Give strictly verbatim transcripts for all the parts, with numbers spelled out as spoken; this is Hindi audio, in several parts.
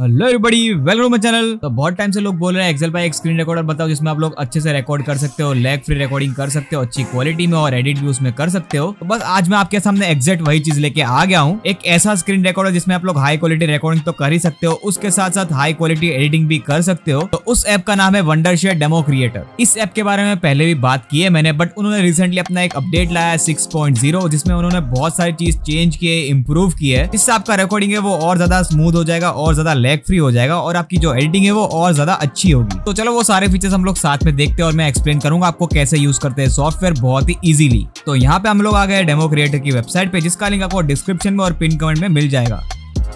Hello everybody, welcome my channel. तो बहुत टाइम से लोग बोल रहे हैं एक्सेल पर एक स्क्रीन रिकॉर्डर बताओ जिसमें आप लोग अच्छे से रिकॉर्ड कर सकते हो, लैग फ्री रिकॉर्डिंग कर सकते हो, अच्छी क्वालिटी में और एडिट भी उसमें कर सकते हो। तो बस आज मैं आपके सामने एग्जैक्ट वही चीज लेके आ गया हूँ, एक ऐसा स्क्रीन रिकॉर्डर जिसमें आप लोग हाई क्वालिटी रिकॉर्डिंग तो कर ही सकते हो, उसके साथ साथ हाई क्वालिटी एडिटिंग भी कर सकते हो। तो उस ऐप का नाम है वंडरशेयर डेमोक्रिएटर। इस ऐप के बारे में पहले भी बात की है मैंने, बट उन्होंने रिसेंटली अपना एक अपडेट लाया है सिक्स पॉइंट जीरो, जिसमें उन्होंने बहुत सारी चीज चेंज की है, इम्प्रूव की है। इससे आपका रिकॉर्डिंग है वो और ज्यादा स्मूथ हो जाएगा, और ज्यादा लैग फ्री हो जाएगा, और आपकी जो एडिटिंग है वो और ज्यादा अच्छी होगी। तो चलो वो सारे फीचर्स हम लोग साथ में देखते हैं और मैं एक्सप्लेन करूंगा आपको कैसे यूज करते हैं सॉफ्टवेयर बहुत ही इजीली। तो यहाँ पे हम लोग आ गए डेमो क्रिएटर की वेबसाइट पे, जिसका लिंक आपको डिस्क्रिप्शन में और पिन कमेंट में मिल जाएगा।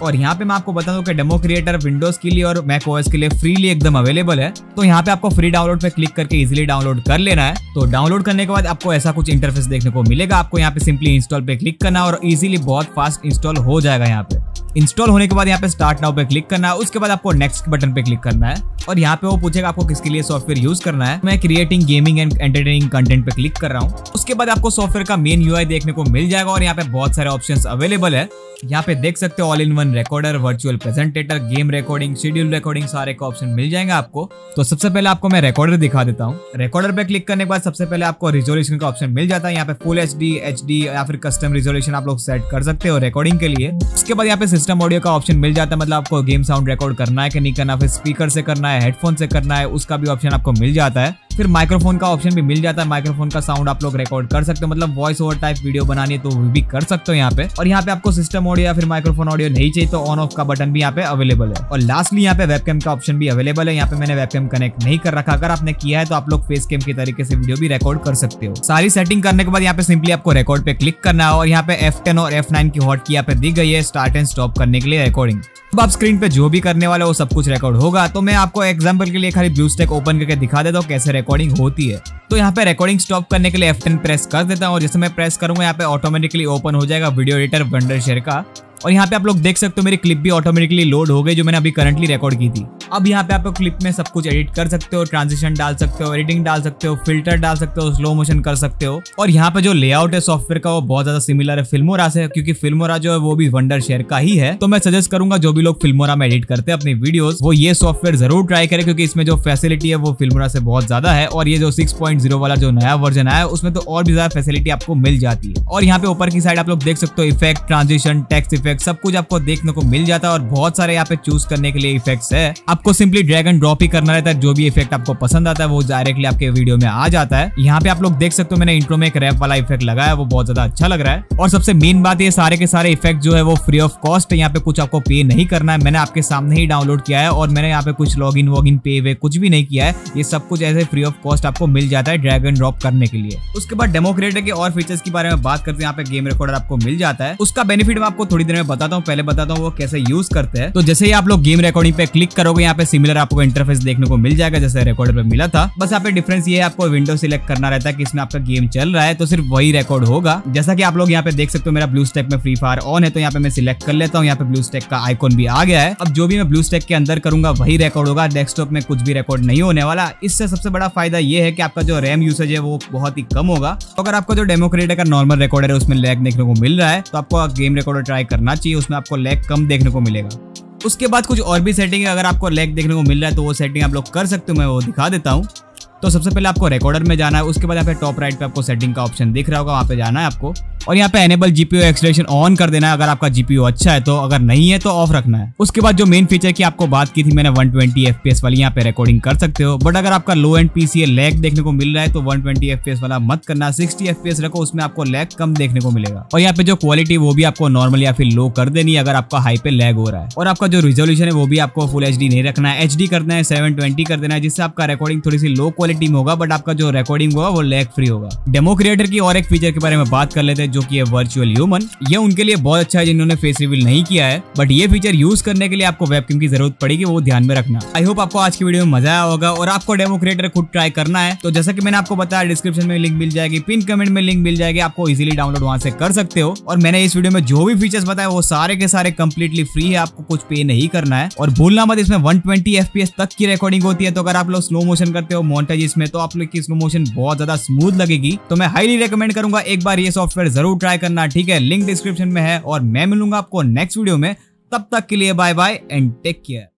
और यहाँ पे मैं आपको बता दूं कि डेमो क्रिएटर विंडोज के लिए और मैक ओएस के लिए फ्रीली एकदम अवेलेबल है। तो यहाँ पे आपको फ्री डाउनलोड पे क्लिक करके इजीली डाउनलोड कर लेना है। तो डाउनलोड करने के बाद आपको ऐसा कुछ इंटरफेस देखने को मिलेगा। आपको यहाँ पे सिंपली इंस्टॉल पे क्लिक करना और इजीली बहुत फास्ट इंस्टॉल हो जाएगा। यहाँ पे इंस्टॉल होने के बाद यहाँ पे स्टार्ट नाउ पे क्लिक करना है, उसके बाद आपको नेक्स्ट बटन पे क्लिक करना है और यहाँ पे वो पूछेगा आपको किसके लिए सॉफ्टवेयर यूज करना है। मैं creating gaming and entertaining content पे क्लिक कर रहा हूँ। उसके बाद आपको सॉफ्टवेयर का मेन यूआई देखने को मिल जाएगा और यहाँ पे बहुत सारे ऑप्शंस अवेलेबल है। यहाँ पे देख सकते हो all in one recorder, virtual presenter, game recording, schedule recording, सारे का ऑप्शन मिल जाएंगे आपको। तो सबसे पहले आपको मैं रिकॉर्डर दिखा देता हूँ। रिकॉर्डर पे क्लिक करने के बाद सबसे पहले आपको रिजोल्यूशन का ऑप्शन मिल जाता है। यहाँ पे full H D, H D या फिर कस्टम रिजोल्यूशन आप लोग सेट कर सकते हो रिकॉर्डिंग के लिए। उसके बाद यहाँ पे सिस्टम ऑडियो का ऑप्शन मिल जाता है, मतलब आपको गेम साउंड रिकॉर्ड करना है कि नहीं करना, फिर स्पीकर से करना है, हेडफोन से करना है, उसका भी ऑप्शन आपको मिल जाता है। फिर माइक्रोफोन का ऑप्शन भी मिल जाता है, माइक्रोफोन का साउंड आप लोग रिकॉर्ड कर सकते हो, मतलब वॉइस ओवर टाइप वीडियो बनानी है तो वो भी कर सकते हो यहाँ पे। और यहाँ पे आपको सिस्टम ऑडियो या फिर माइक्रोफोन ऑडियो नहीं चाहिए तो ऑन ऑफ का बटन भी यहाँ पे अवेलेबल है। और लास्टली यहाँ पे वेबकैम का ऑप्शन भी अवेलेबल है। यहाँ पे मैंने वेबकैम कनेक्ट नहीं कर रखा, अगर आपने किया है तो आप लोग फेस कैम के तरीके से वीडियो भी रिकॉर्ड कर सकते हो। सारी सेटिंग करने के बाद यहाँ पे सिंपली आपको रिकॉर्ड पे क्लिक करना है और यहाँ पे एफ टेन और एफ नाइन की हॉट की यहाँ पे दी गई है स्टार्ट एंड स्टॉप करने के लिए रिकॉर्डिंग। अब आप स्क्रीन पे जो भी करने वाले हो सब कुछ रिकॉर्ड होगा। तो मैं आपको एग्जांपल के लिए खाली ब्लूस्टैक ओपन करके दिखा देता हूँ कैसे रिकॉर्डिंग होती है। तो यहाँ पे रिकॉर्डिंग स्टॉप करने के लिए एफ टेन प्रेस कर देता हूँ और जैसे मैं प्रेस करूंगा यहाँ पे ऑटोमेटिकली ओपन हो जाएगा वीडियो एडिटर वंडरशेयर का। और यहाँ पे आप लोग देख सकते हो मेरी क्लिप भी ऑटोमेटिकली लोड हो गई जो मैंने अभी करंटली रिकॉर्ड की थी। अब यहाँ पे आप क्लिप में सब कुछ एडिट कर सकते हो, ट्रांजिशन डाल सकते हो, एडिटिंग डाल सकते हो, फिल्टर डाल सकते हो, स्लो मोशन कर सकते हो। और यहाँ पे जो लेआउट है सॉफ्टवेयर का वो बहुत ज्यादा सिमिलर है फिल्मोरा से, क्योंकि फिल्मोरा जो है वो भी वंडरशेयर का ही है। तो मैं सजेस्ट करूंगा जो भी लोग फिल्मोरा में एडिट करते हैं अपनी वीडियोस, वो ये सॉफ्टवेयर जरूर ट्राई करे, क्योंकि इसमें जो फैसिलिटी है वो फिल्मोरा से बहुत ज्यादा है। और ये जो सिक्स पॉइंट जीरो वाला जो नया वर्जन आया उसमें तो और भी ज्यादा फैसिलिटी आपको मिल जाती है। और यहाँ पे ऊपर की साइड आप लोग देख सकते हो इफेक्ट, ट्रांजिशन, टेक्स्ट इफेक्ट, सब कुछ आपको देखने को मिल जाता है। और बहुत सारे यहाँ पे चूज करने के लिए इफेक्ट है, आपको सिंपली ड्रैग एंड ड्रॉप ही करना रहता है। जो भी इफेक्ट आपको पसंद आता है वो डायरेक्टली आपके वीडियो में आ जाता है। यहाँ पे आप लोग देख सकते हो मैंने इंट्रो में एक रैप वाला इफेक्ट लगाया, वो बहुत ज्यादा अच्छा लग रहा है। और सबसे मेन बात ये सारे के सारे इफेक्ट जो है वो फ्री ऑफ कॉस्ट है, यहाँ पे कुछ आपको पे नहीं करना है। मैंने आपके सामने ही डाउनलोड किया है और मैंने यहाँ पे कुछ लॉग इन वॉग इन पे वे कुछ भी नहीं किया है, ये सब कुछ ऐसे फ्री ऑफ कॉस्ट आपको मिल जाता है ड्रैग एंड ड्रॉप करने के लिए। उसके बाद डेमो क्रिएटर के और फीचर्स के बारे में बात करते हैं। यहाँ पे गेम रिकॉर्डर आपको मिल जाता है, उसका बेनिफिट मैं आपको थोड़ी देर में बताता हूँ, पहले बताता हूँ वो कैसे यूज करते हैं। तो जैसे ही आप लोग गेम रिकॉर्डिंग पे क्लिक करोगे यहाँ पे सिमिलर आपको इंटरफेस देखने को मिल जाएगा जैसे रिकॉर्डर पे मिला था। बस यहाँ पे डिफरेंस ये है आपको विंडो सिलेक्ट करना रहता है कि इसमें आपका गेम चल रहा है, तो सिर्फ वही रिकॉर्ड होगा। जैसा कि आप लोग यहाँ पे देख सकते हो मेरा ब्लूस्टैक में फ्री फायर ऑन है, तो यहाँ पे मैं सिलेक्ट कर लेता हूँ, यहाँ पे ब्लूस्टैक का आइकॉन भी आ गया है। अब जो भी मैं ब्लूस्टैक के अंदर करूंगा वही रिकॉर्ड होगा, डेस्कटॉप में कुछ भी रिकॉर्ड नहीं होने वाला। इससे सबसे बड़ा फायदा ये है कि आपका जो रैम यूसेज है वो बहुत ही कम होगा। अगर आपका जो डेमो क्रिएटर का नॉर्मल रिकॉर्डर है उसमें लैग देखने को मिल रहा है तो आपको गेम रिकॉर्डर ट्राई करना चाहिए, उसमें आपको लैग कम देखने को मिलेगा। उसके बाद कुछ और भी सेटिंग है, अगर आपको लैग देखने को मिल रहा है तो वो सेटिंग आप लोग कर सकते हो, मैं वो दिखा देता हूँ। तो सबसे पहले आपको रिकॉर्डर में जाना है, उसके बाद यहाँ पे टॉप राइट पे आपको सेटिंग का ऑप्शन दिख रहा होगा, वहाँ पे जाना है आपको और यहाँ पे एनेबल जीपीयू एक्सलेशन ऑन कर देना है अगर आपका जीपीयू अच्छा है, तो अगर नहीं है तो ऑफ रखना है। उसके बाद जो मेन फीचर की आपको बात की थी मैंने वन ट्वेंटी एफपीएस वाली, यहाँ पे रिकॉर्डिंग कर सकते हो। बट अगर आपका लो एंड पीसी लैग देखने को मिल रहा है तो वन ट्वेंटी एफपीएस वाला मत करना, सिक्सटी एफपीएस रखो, उसमें आपको लैग कम देखने को मिलेगा। और यहाँ पे जो क्वालिटी वो भी आपको नॉर्मल या फिर लो कर देनी है अगर आपका हाई पे लैग हो रहा है। और आपका जो रिजोल्यूशन है वो भी आपको फुल एच डी नहीं रखना है, एच डी करना है, सेवन ट्वेंटी कर देना है, जिससे आपका रिकॉर्डिंग थोड़ी सी लो क्वालिटी में होगा बट आपका जो रिकॉर्डिंग होगा वो लैग फ्री होगा। डेमो क्रिएटर की और एक फीचर के बारे में बात कर लेते हैं जो कि है वर्चुअल ह्यूमन। ये उनके लिए बहुत अच्छा है जिन्होंने फेस रिवील नहीं किया है, बट ये फीचर यूज करने के लिए आपको वेबकैम की जरूरत पड़ेगी, वो ध्यान में रखना। आई होप आपको आज की वीडियो में मजा आया होगा और आपको डेमो क्रिएटर खुद ट्राई करना है तो जैसा कि मैंने आपको बताया डिस्क्रिप्शन में लिंक मिल जाएगी, पिन कमेंट में लिंक मिल जाएगी, आपको इजीली डाउनलोड वहां से कर सकते हो। और मैंने इस वीडियो में जो भी फीचर्स बताए वो सारे के सारे कंप्लीटली फ्री है, आपको कुछ पे नहीं करना है। और भूलना मत इसमें वन ट्वेंटी एफपीएस तक की रिकॉर्डिंग होती है, तो अगर आप लोग स्लो मोशन करते हो मोन्टेज इसमें तो आप लोग की स्लो मोशन बहुत ज्यादा स्मूथ लगेगी। तो मैं हाईली रेकमेंड करूंगा एक बार ये सॉफ्टवेयर जरूर ट्राई करना, ठीक है। लिंक डिस्क्रिप्शन में है और मैं मिलूंगा आपको नेक्स्ट वीडियो में, तब तक के लिए bye bye and take care.